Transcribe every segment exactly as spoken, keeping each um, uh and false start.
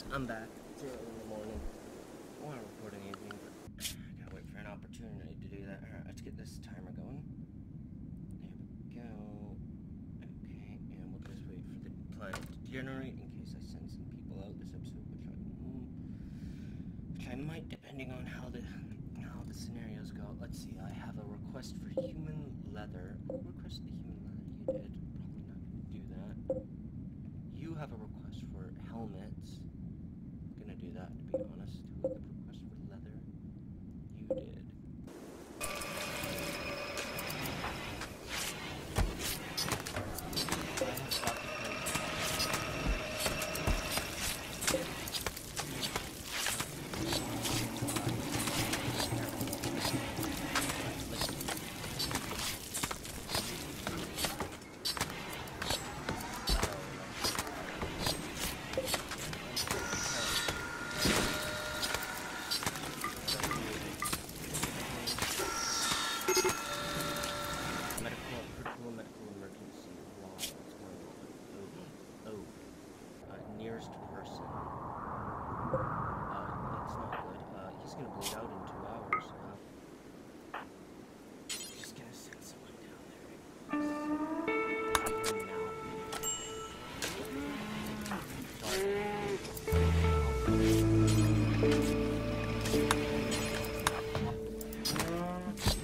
guys, I'm back. It's early in the morning. I want to record an evening, but I gotta wait for an opportunity to do that. Alright, let's get this timer going. There we go. Okay, and we'll just wait for the time to generate in case I send some people out this episode, which I, which I might, depending on how the how the scenarios go. Let's see, I have a request for human leather. Request the human leather, you did. Probably not gonna do that. You have a request for helmets. I'm gonna do that, to be honest. Who had the request for leather? You did. Nearest person. Uh, that's not good. Uh, he's gonna bleed out in two hours. Uh, I'm just gonna send someone down there. I hear him now. Sorry. Sorry.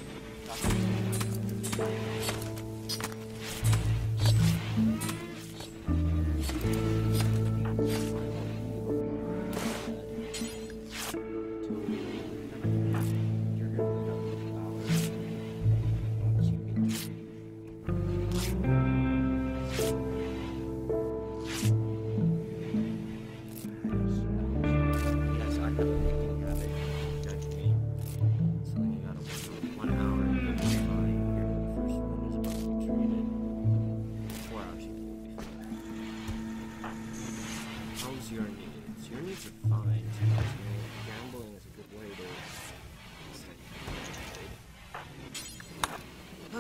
Your needs are fine. Gambling is a good way to okay.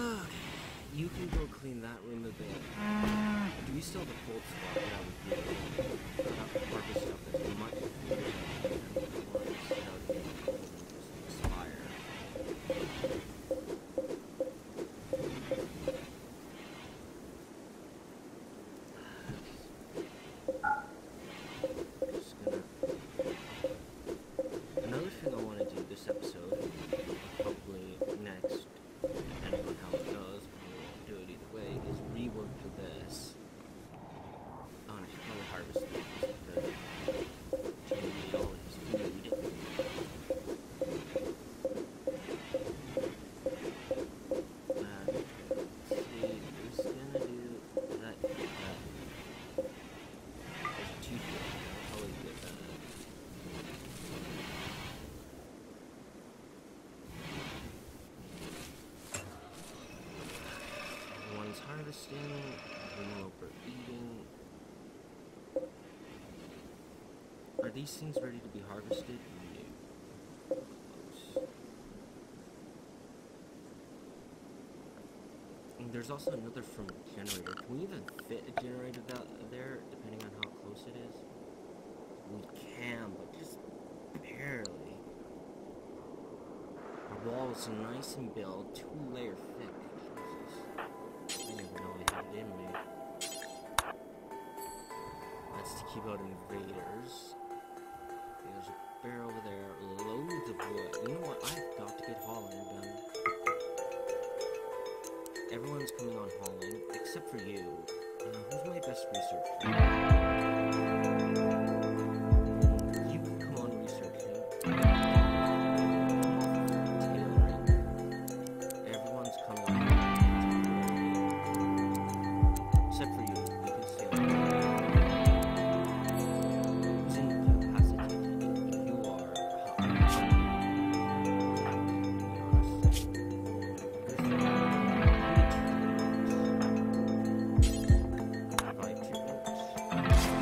You can go clean that room a bit. Do you still have a cold spot now with you? Not the purpose stuff that's much expire. Harvesting, everyone overeating. Are these things ready to be harvested? No. And there's also another from generator. Can we even fit a generator out there, depending on how close it is? We can, but just barely. Our wall is nice and built, two layer thick. In me. That's to keep out invaders. Okay, there's a bear over there, loads of wood. You know what? I've got to get hauling done. Everyone's coming on hauling, except for you. Uh, who's my best researcher? You can come on research him. Tailoring. Everyone's coming on. Thank you.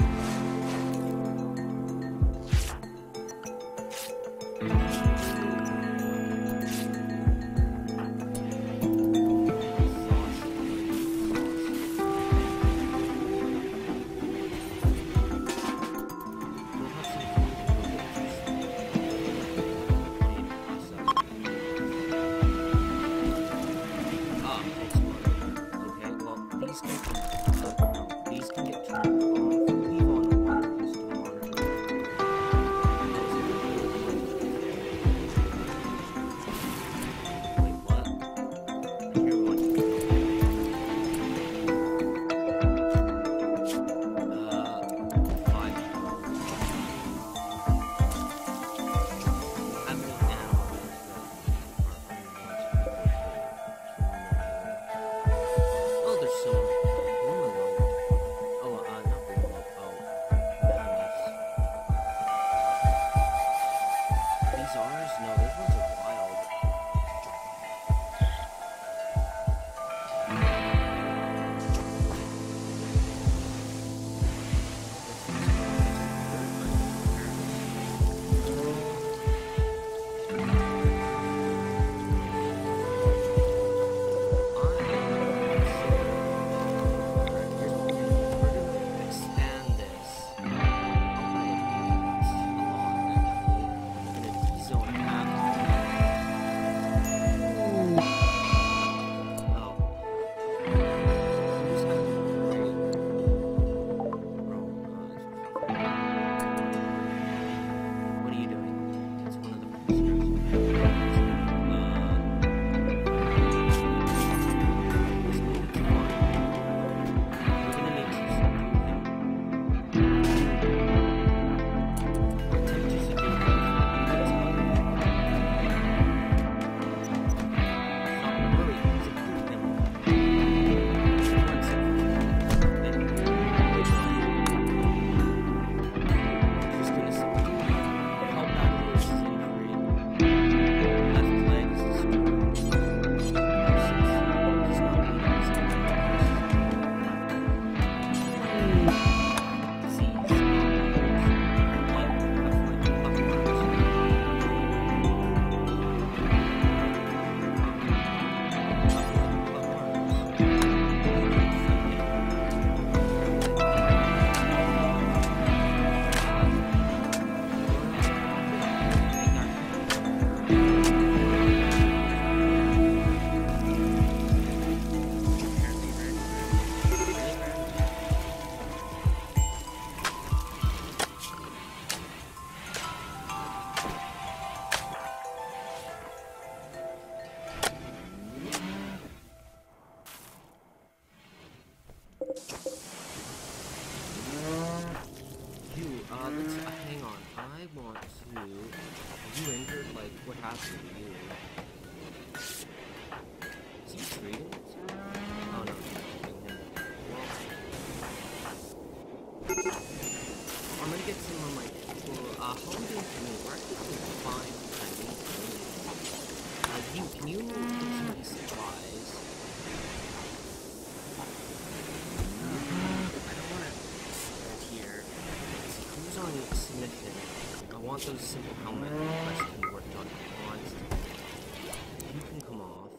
Let's uh, hang on. I want to. Are you injured? Like, what happened to you? Is he treating? Oh no, he's treating him. Well, I'm gonna get some of my. Uh, how are we doing for me? We're actually doing fine. I need to move. Uh, Dean, can you get some of these supplies? I don't want to stand here. Who's on the submission? I want those simple helmet questions to be worked on constantly. You can come off.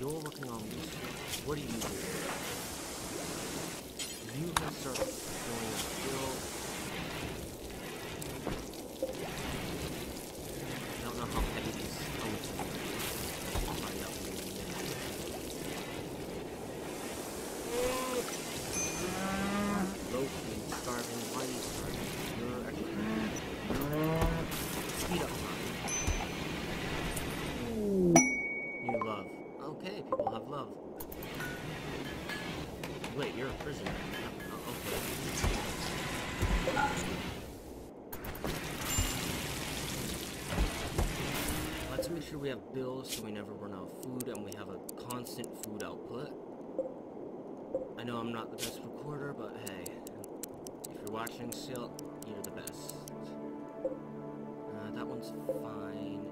You're working on these. What are you doing? You can start going uphill. We have bills so we never run out of food, and we have a constant food output. I know I'm not the best recorder, but hey, if you're watching still, you're the best. Uh, that one's fine.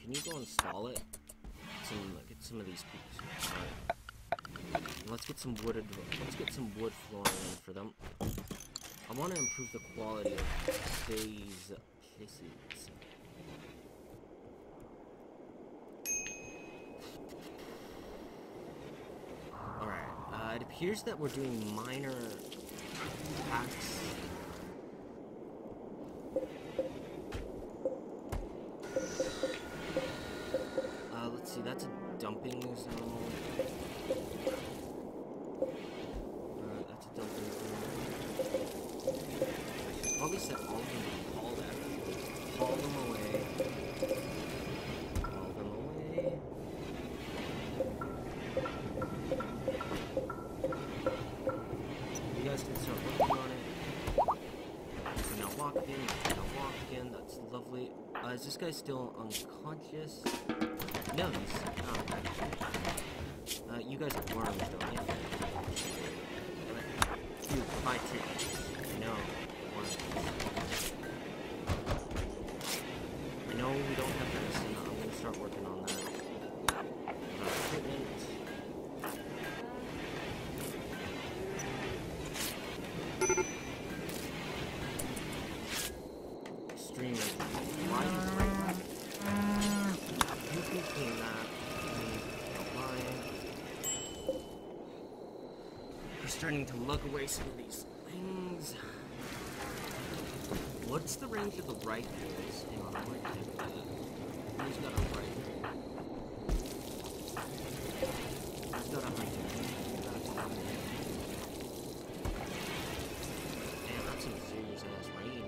Can you go install it? So look at some of these pieces. Right. Let's get some wooded. Let's get some wood flooring in for them. I want to improve the quality of these pieces. All right. Uh, it appears that we're doing minor hacks. That's a dumping zone. Uh, that's a dumping zone. I should probably set all of them to call that. Call them away. Call them away. You guys can start working on it. You can now walk again. You can now walk again. That's lovely. Uh, is this guy still unconscious? No, he's not. Oh, uh, you guys are worms, don't you? Dude, buy tickets. I know. Worms. I know we don't have this, and I'm going to start working on that. Uh, equipment. Starting to lug away some of these things. What's the range of the right wheels? Hang on, I'm going to do that. Who's got a right wheel? Who's got a right wheel? Damn, that's some serious ass range.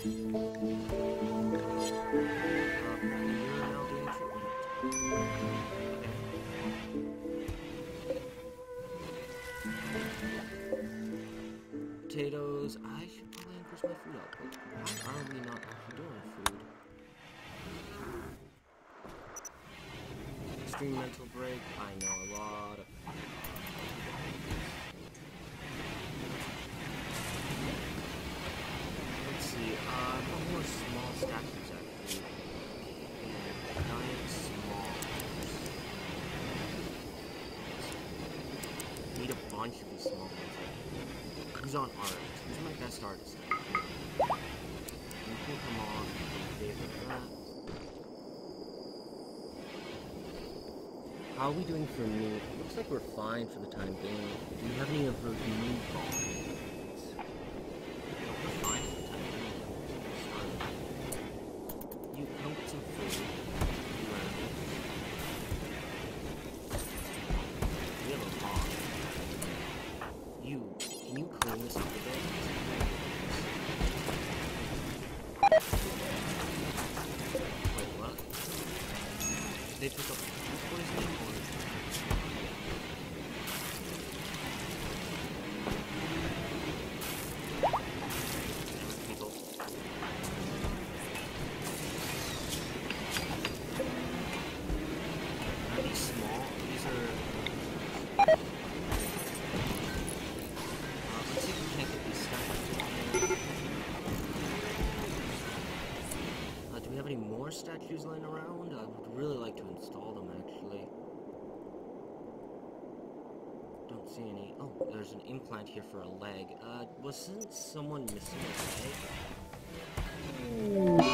Potatoes. I should probably increase my food output. Why are we not actually doing food? Extreme mental break. I know a lot of. Let's see. Uh, one more small statues actually. Giant small. Need a bunch of these small ones. Who's on art? Who's my best artist? I think I'm on favorite that. How are we doing for meat? Looks like we're fine for the time being. Do you have any of those meat balls? We're fine for the time being. You come get some food. We have a bomb. You. Can you clean this up a bit? Wait, what? Did they pick up the food poisoning or? Damn people. Are these small? These are. More statues laying around. I would really like to install them actually. Don't see any. Oh, there's an implant here for a leg. Uh, wasn't someone missing a leg?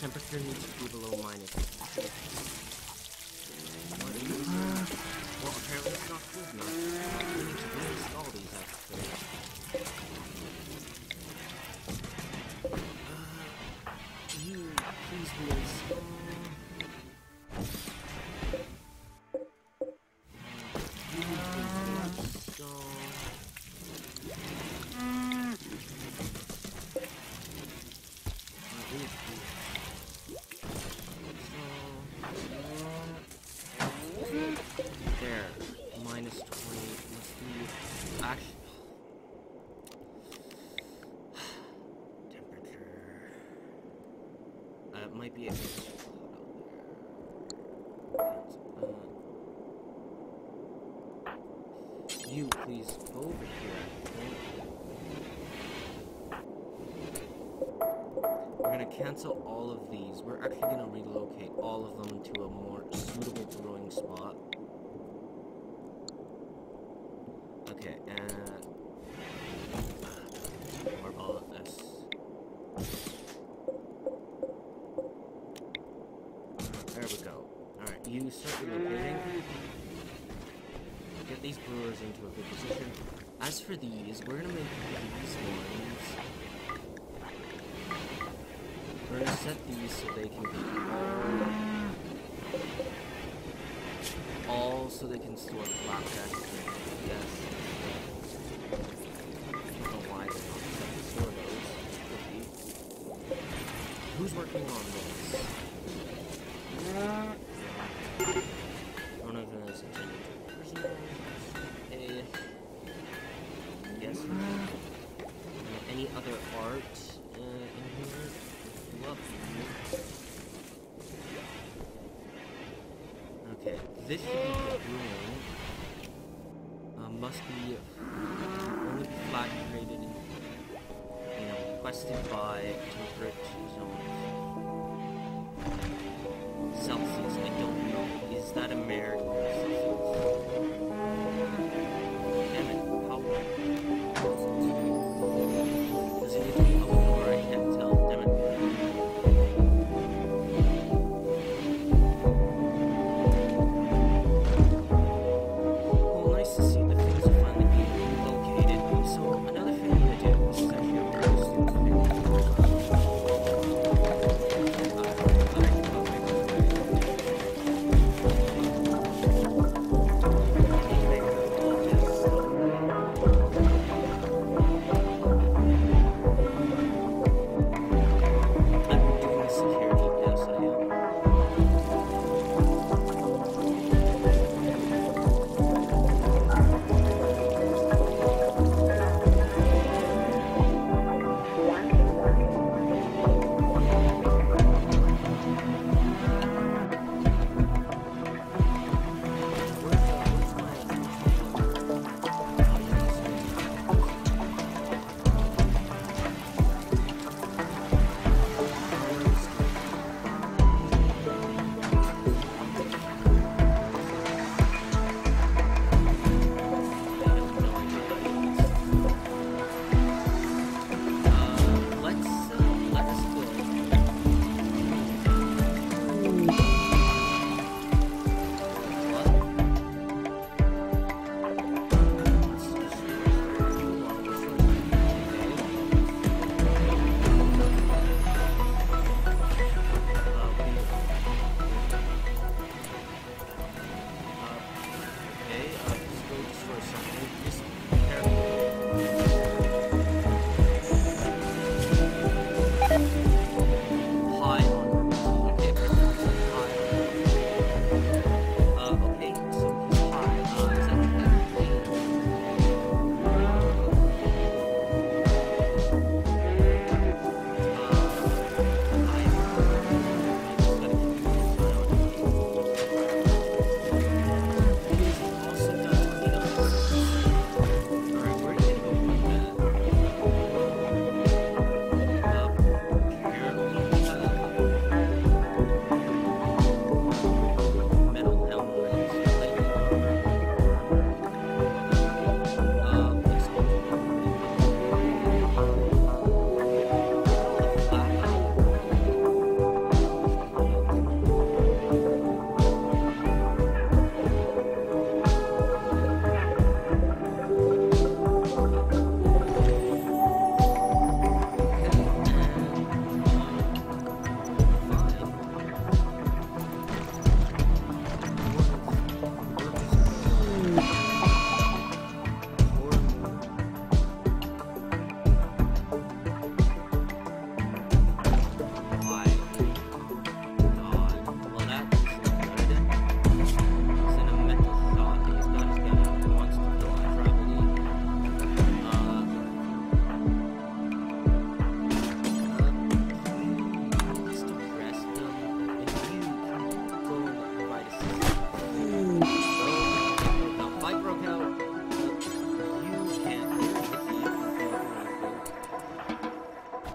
Temperature needs to be below minus. Well, apparently it's not cool enough. We need to reinstall these actually. Uh, you please reinstall. You please reinstall. There, minus twenty, must be, actually, temperature, uh, it might be a bit low. Uh, you please go over here, we're gonna cancel all of these, we're actually gonna relocate all of them to a more suitable growing spot. Okay, and more ball of this. There we go. Alright, you start relocating. Get these brewers into a good position. As for these, we're gonna make these ones. We're gonna set these so they can be all, all so they can store the blackjack. Yes. Who's working on this? this should be green. Uh, must be only be flat created in, you know, requested by temperate zones. Celsius, I don't know. Is that a mare?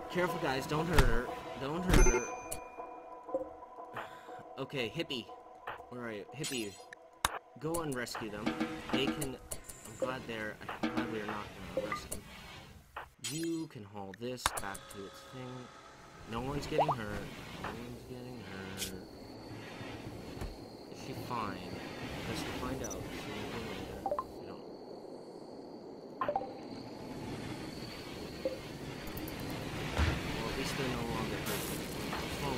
Careful, guys, don't hurt her. Don't hurt her. Okay, Hippie. Where are you? Hippie, go and rescue them. They can... I'm glad they're... I'm glad we're not gonna arrest them. You can haul this back to its thing. No one's getting hurt. No one's getting hurt. Is she fine? Let's find out. They're no longer hurting. Oh.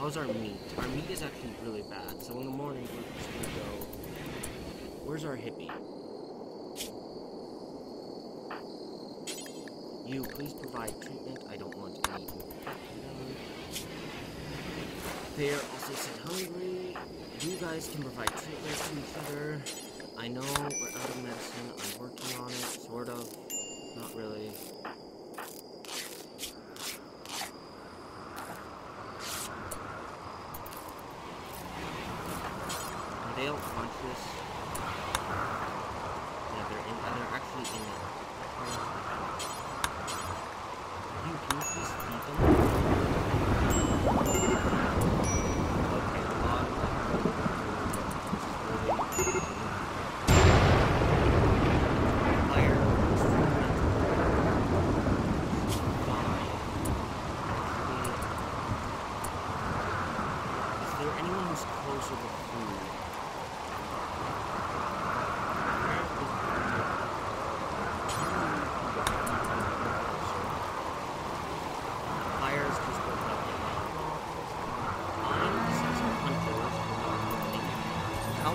How's our meat? Our meat is actually really bad, so in the morning we're just gonna go... Where's our Hippie? You, please provide treatment. I don't want any. They are also so hungry. You guys can provide treatment to each other. I know we're out of medicine, I'm working on it, sort of, not really. they don't want this. Yeah, they're in. They're actually in it. You can please beat them. Okay, a lot of them. Fire. Fine. Is there anyone who's closer to food? I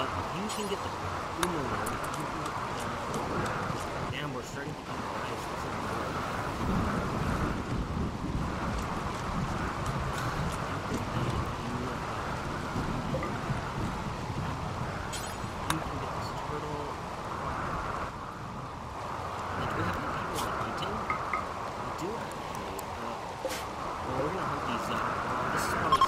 Uh, you can get the Uno one. Damn, we're starting to get ice. You can get this turtle. Like, we have people like hunting. We do actually. Uh, well, we're gonna hunt these up. Uh, this is probably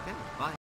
okay, bye.